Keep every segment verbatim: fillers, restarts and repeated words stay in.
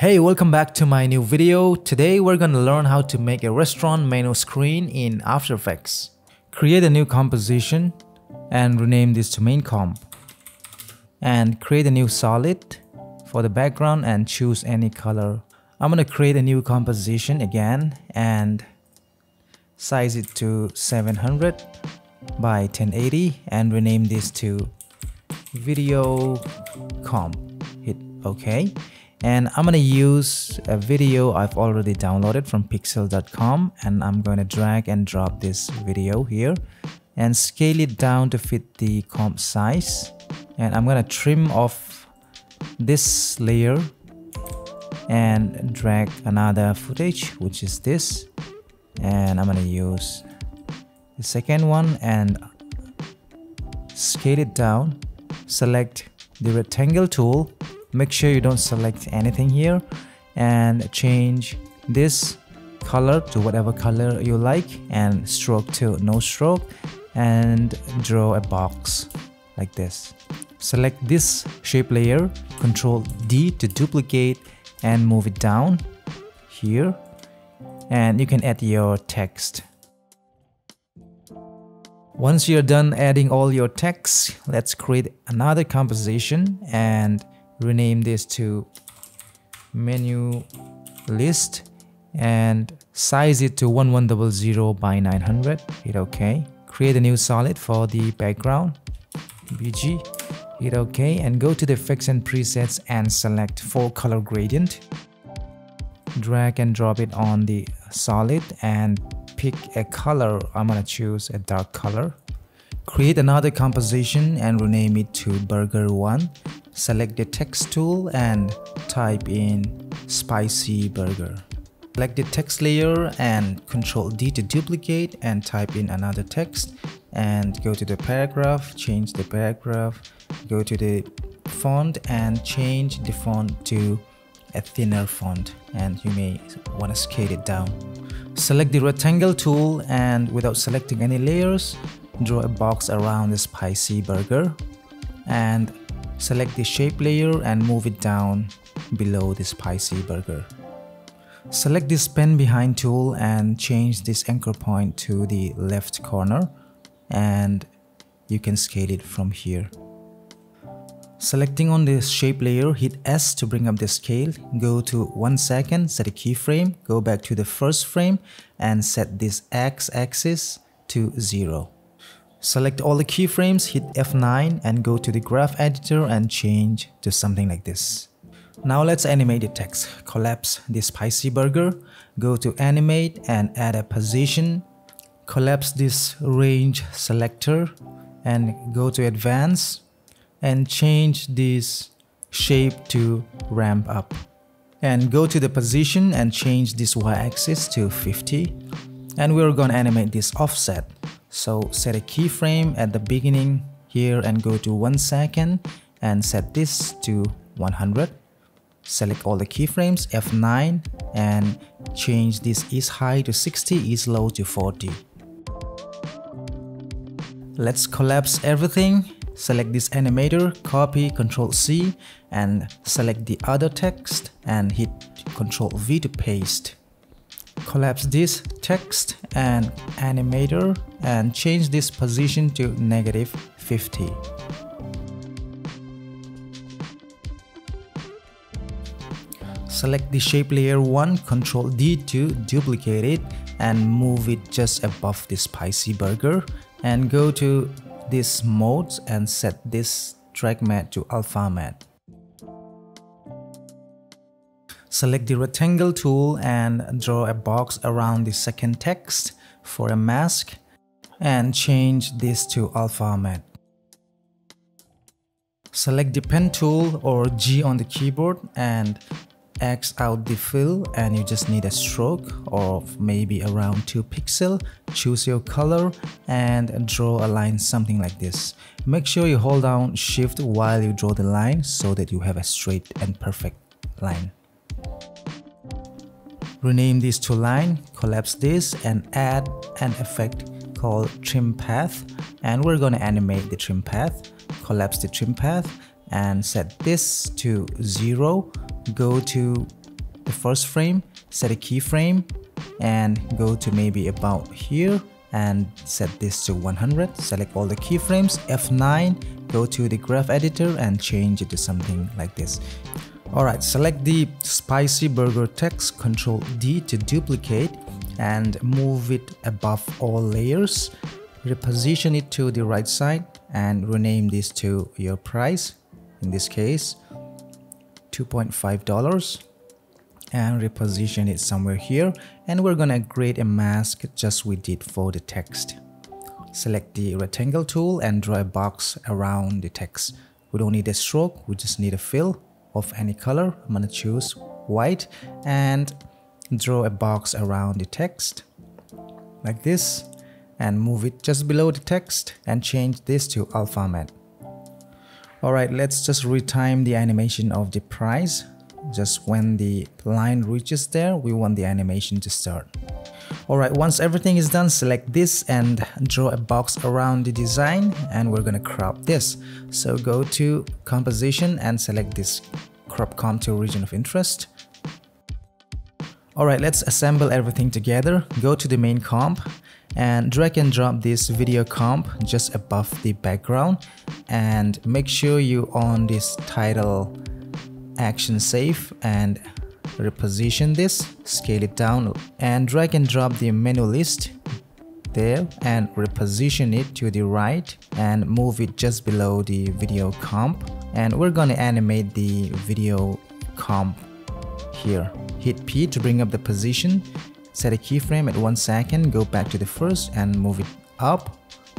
Hey, welcome back to my new video. Today we're gonna learn how to make a restaurant menu screen in After Effects. Create a new composition and rename this to main comp. And create a new solid for the background and choose any color. I'm gonna create a new composition again and size it to seven hundred by ten eighty and rename this to video comp. Hit OK. And I'm gonna use a video I've already downloaded from pixel dot com, and I'm gonna drag and drop this video here and scale it down to fit the comp size. And I'm gonna trim off this layer and drag another footage, which is this, and I'm gonna use the second one and scale it down. Select the rectangle tool. Make sure you don't select anything here and change this color to whatever color you like and stroke to no stroke and draw a box like this. Select this shape layer, Control D to duplicate and move it down here, and you can add your text. Once you're done adding all your text, let's create another composition and rename this to menu list and size it to eleven hundred by nine hundred. Hit OK. Create a new solid for the background, B G. Hit OK and go to the effects and presets and select full color gradient. Drag and drop it on the solid and pick a color. I'm gonna choose a dark color. Create another composition and rename it to burger one. Select the text tool and type in spicy burger. Select the text layer and Control D to duplicate and type in another text and go to the paragraph, change the paragraph, go to the font and change the font to a thinner font, and you may want to scale it down. Select the rectangle tool and without selecting any layers, draw a box around the spicy burger and select the shape layer and move it down below the spicy burger. Select this pen behind tool and change this anchor point to the left corner, and you can scale it from here. Selecting on this shape layer, hit S to bring up the scale, go to one second, set a keyframe, go back to the first frame and set this X axis to zero. Select all the keyframes, hit F nine and go to the graph editor and change to something like this. Now let's animate the text. Collapse the spicy burger, go to animate and add a position. Collapse this range selector and go to advance and change this shape to ramp up. And go to the position and change this y-axis to fifty. And we're gonna animate this offset. So set a keyframe at the beginning here and go to one second and set this to one hundred. Select all the keyframes, F nine and change this is high to sixty, is low to forty. Let's collapse everything. Select this animator, copy, Control C and select the other text and hit Control V to paste. Collapse this text and animator and change this position to negative fifty. Select the shape layer one, Control D to duplicate it and move it just above the spicy burger and go to this mode and set this track mat to alpha mat. Select the rectangle tool and draw a box around the second text for a mask and change this to alpha mat. Select the pen tool or G on the keyboard and X out the fill, and you just need a stroke of maybe around two pixels. Choose your color and draw a line something like this. Make sure you hold down Shift while you draw the line so that you have a straight and perfect line. Rename this to line, collapse this and add an effect called trim path, and we're gonna animate the trim path. Collapse the trim path and set this to zero, go to the first frame, set a keyframe and go to maybe about here and set this to one hundred. Select all the keyframes, F nine, go to the graph editor and change it to something like this. Alright, select the spicy burger text, control D to duplicate and move it above all layers. Reposition it to the right side and rename this to your price, in this case two point five dollars, and reposition it somewhere here, and we're gonna create a mask just we did for the text. Select the rectangle tool and draw a box around the text. We don't need a stroke, we just need a fill of any color. I'm gonna choose white and draw a box around the text like this and move it just below the text and change this to alphamat. Alright, let's just retime the animation of the price. Just when the line reaches there, we want the animation to start. Alright, once everything is done, select this and draw a box around the design, and we're gonna crop this. So go to composition and select this, crop comp to region of interest. Alright, let's assemble everything together. Go to the main comp and drag and drop this video comp just above the background, and make sure you own this title action save and reposition this, scale it down and drag and drop the menu list there and reposition it to the right and move it just below the video comp, and we're gonna animate the video comp here. Hit P to bring up the position, set a keyframe at one second, go back to the first and move it up.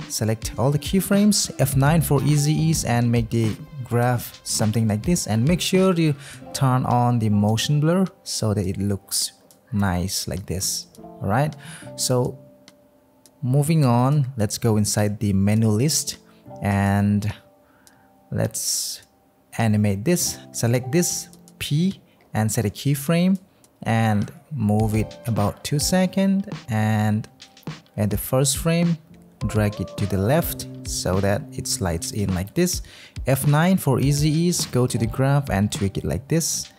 Select all the keyframes, F nine for easy ease, and make the graph something like this, and make sure you turn on the motion blur so that it looks nice like this. Alright, so moving on, let's go inside the menu list and let's animate this. Select this P and set a keyframe and move it about two seconds, and at the first frame drag it to the left so that it slides in like this. F nine for easy ease, go to the graph and tweak it like this.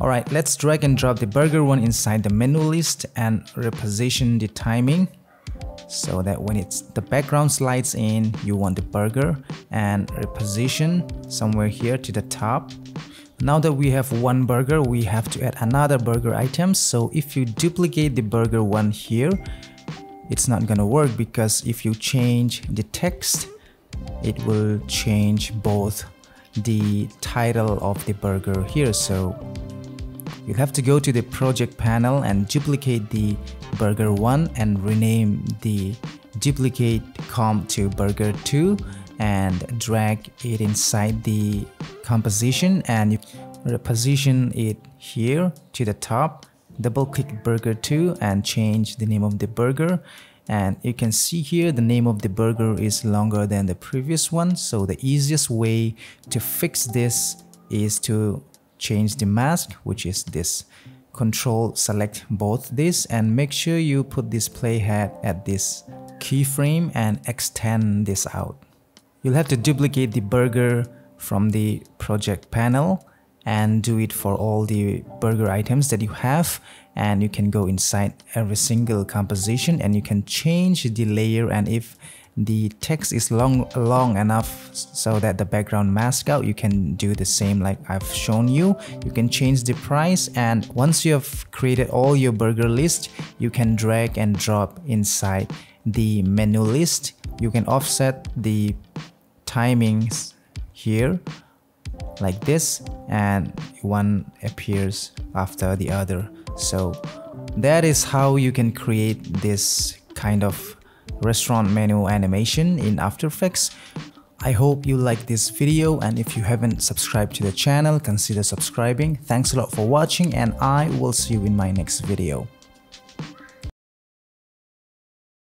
Alright, let's drag and drop the burger one inside the menu list and reposition the timing so that when it's the background slides in, you want the burger, and reposition somewhere here to the top. Now that we have one burger, we have to add another burger item. So if you duplicate the burger one here, it's not gonna work, because if you change the text, it will change both the title of the burger here. So you have to go to the project panel and duplicate the burger one and rename the duplicate comp to burger two and drag it inside the composition and you reposition it here to the top. Double click burger two and change the name of the burger, and you can see here the name of the burger is longer than the previous one. So the easiest way to fix this is to change the mask, which is this. Control select both this and make sure you put this playhead at this keyframe and extend this out. You'll have to duplicate the burger from the project panel and do it for all the burger items that you have, and you can go inside every single composition and you can change the layer, and if the text is long long enough so that the background masks out, you can do the same like I've shown you. You can change the price, and once you have created all your burger list, you can drag and drop inside the menu list. You can offset the timings here like this, and one appears after the other. So that is how you can create this kind of restaurant menu animation in After Effects. I hope you like this video, and if you haven't subscribed to the channel, consider subscribing. Thanks a lot for watching, and I will see you in my next video.